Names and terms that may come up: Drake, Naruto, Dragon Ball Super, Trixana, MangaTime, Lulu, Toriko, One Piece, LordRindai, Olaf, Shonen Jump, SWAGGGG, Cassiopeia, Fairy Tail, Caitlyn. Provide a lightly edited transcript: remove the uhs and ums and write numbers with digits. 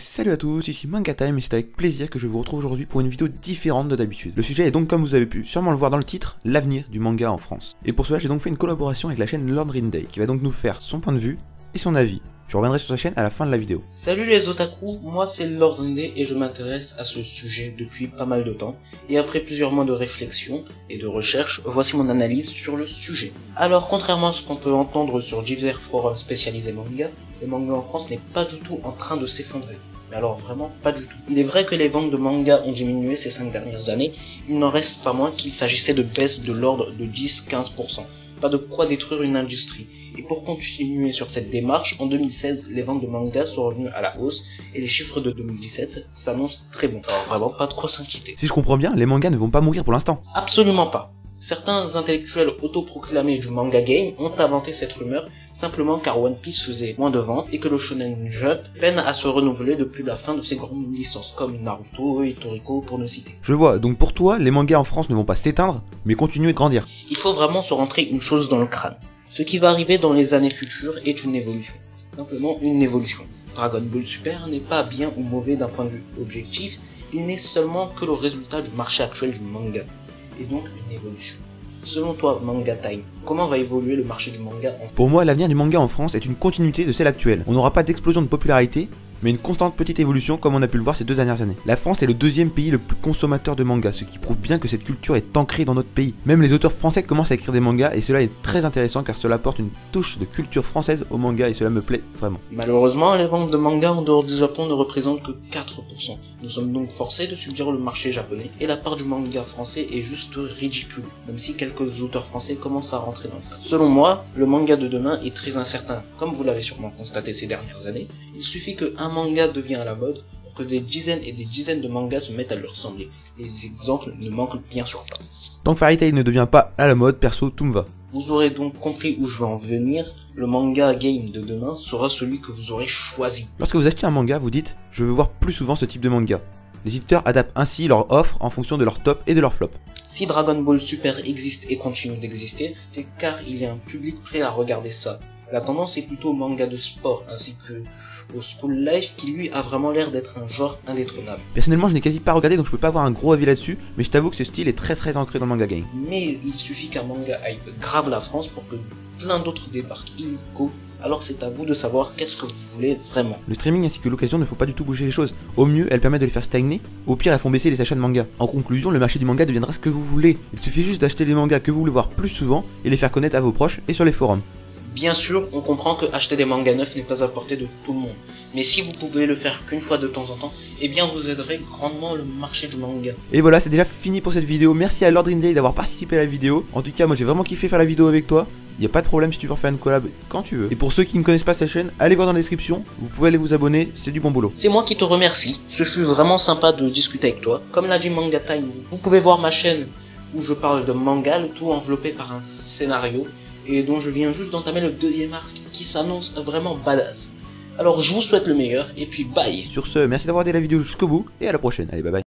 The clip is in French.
salut à tous, ici MangaTime et c'est avec plaisir que je vous retrouve aujourd'hui pour une vidéo différente de d'habitude. Le sujet est donc, comme vous avez pu sûrement le voir dans le titre, l'avenir du manga en France. Et pour cela, j'ai donc fait une collaboration avec la chaîne LordRindai qui va donc nous faire son point de vue et son avis. Je reviendrai sur sa chaîne à la fin de la vidéo. Salut les otaku, moi c'est LordRindai et je m'intéresse à ce sujet depuis pas mal de temps. Et après plusieurs mois de réflexion et de recherche, voici mon analyse sur le sujet. Alors contrairement à ce qu'on peut entendre sur divers forums spécialisés manga, le manga en France n'est pas du tout en train de s'effondrer. Mais alors vraiment pas du tout. Il est vrai que les ventes de manga ont diminué ces 5 dernières années, il n'en reste pas moins qu'il s'agissait de baisses de l'ordre de 10-15%. Pas de quoi détruire une industrie. Et pour continuer sur cette démarche, en 2016, les ventes de manga sont revenues à la hausse et les chiffres de 2017 s'annoncent très bons. Alors vraiment pas trop s'inquiéter. Si je comprends bien, les mangas ne vont pas mourir pour l'instant. Absolument pas. Certains intellectuels autoproclamés du manga game ont inventé cette rumeur simplement car One Piece faisait moins de ventes et que le Shonen Jump peine à se renouveler depuis la fin de ses grandes licences comme Naruto et Toriko pour ne citer. Je vois, donc pour toi, les mangas en France ne vont pas s'éteindre, mais continuer de grandir. Il faut vraiment se rentrer une chose dans le crâne. Ce qui va arriver dans les années futures est une évolution. Simplement une évolution. Dragon Ball Super n'est pas bien ou mauvais d'un point de vue objectif, il n'est seulement que le résultat du marché actuel du manga. Et donc une évolution. Selon toi, MangaTime, comment va évoluer le marché du manga en France? Pour moi, l'avenir du manga en France est une continuité de celle actuelle. On n'aura pas d'explosion de popularité, mais une constante petite évolution comme on a pu le voir ces 2 dernières années. La France est le 2e pays le plus consommateur de manga, ce qui prouve bien que cette culture est ancrée dans notre pays. Même les auteurs français commencent à écrire des mangas et cela est très intéressant car cela apporte une touche de culture française au manga et cela me plaît vraiment. Malheureusement, les ventes de manga en dehors du Japon ne représentent que 4%. Nous sommes donc forcés de subir le marché japonais et la part du manga français est juste ridicule, même si quelques auteurs français commencent à rentrer dans le tas. Selon moi, le manga de demain est très incertain. Comme vous l'avez sûrement constaté ces dernières années, il suffit que un manga devient à la mode pour que des dizaines et des dizaines de mangas se mettent à leur ressembler. Les exemples ne manquent bien sûr pas. Tant que Fairy Tail ne devient pas à la mode, perso, tout me va. Vous aurez donc compris où je veux en venir, le manga game de demain sera celui que vous aurez choisi. Lorsque vous achetez un manga, vous dites « je veux voir plus souvent ce type de manga ». Les éditeurs adaptent ainsi leur offre en fonction de leur top et de leur flop. Si Dragon Ball Super existe et continue d'exister, c'est car il y a un public prêt à regarder ça. La tendance est plutôt au manga de sport ainsi que au school life qui lui a vraiment l'air d'être un genre indétrônable. Personnellement je n'ai quasi pas regardé donc je peux pas avoir un gros avis là-dessus, mais je t'avoue que ce style est très ancré dans le manga game. Mais il suffit qu'un manga hype grave la France pour que plein d'autres débarquent illico, alors c'est à vous de savoir qu'est-ce que vous voulez vraiment. Le streaming ainsi que l'occasion ne font pas du tout bouger les choses, au mieux elles permettent de les faire stagner, au pire elles font baisser les achats de manga. En conclusion, le marché du manga deviendra ce que vous voulez, il suffit juste d'acheter les mangas que vous voulez voir plus souvent et les faire connaître à vos proches et sur les forums. Bien sûr, on comprend que acheter des mangas neufs n'est pas à portée de tout le monde, mais si vous pouvez le faire qu'une fois de temps en temps, eh bien vous aiderez grandement le marché du manga. Et voilà, c'est déjà fini pour cette vidéo, merci à LordRindai d'avoir participé à la vidéo, en tout cas moi j'ai vraiment kiffé faire la vidéo avec toi, il n'y a pas de problème si tu veux faire une collab quand tu veux. Et pour ceux qui ne connaissent pas sa chaîne, allez voir dans la description, vous pouvez aller vous abonner, c'est du bon boulot. C'est moi qui te remercie, ce fut vraiment sympa de discuter avec toi, comme l'a dit MangaTime, vous pouvez voir ma chaîne où je parle de manga, le tout enveloppé par un scénario, et dont je viens juste d'entamer le 2e arc qui s'annonce vraiment badass. Alors je vous souhaite le meilleur et puis bye. Sur ce, merci d'avoir regardé la vidéo jusqu'au bout et à la prochaine. Allez bye bye.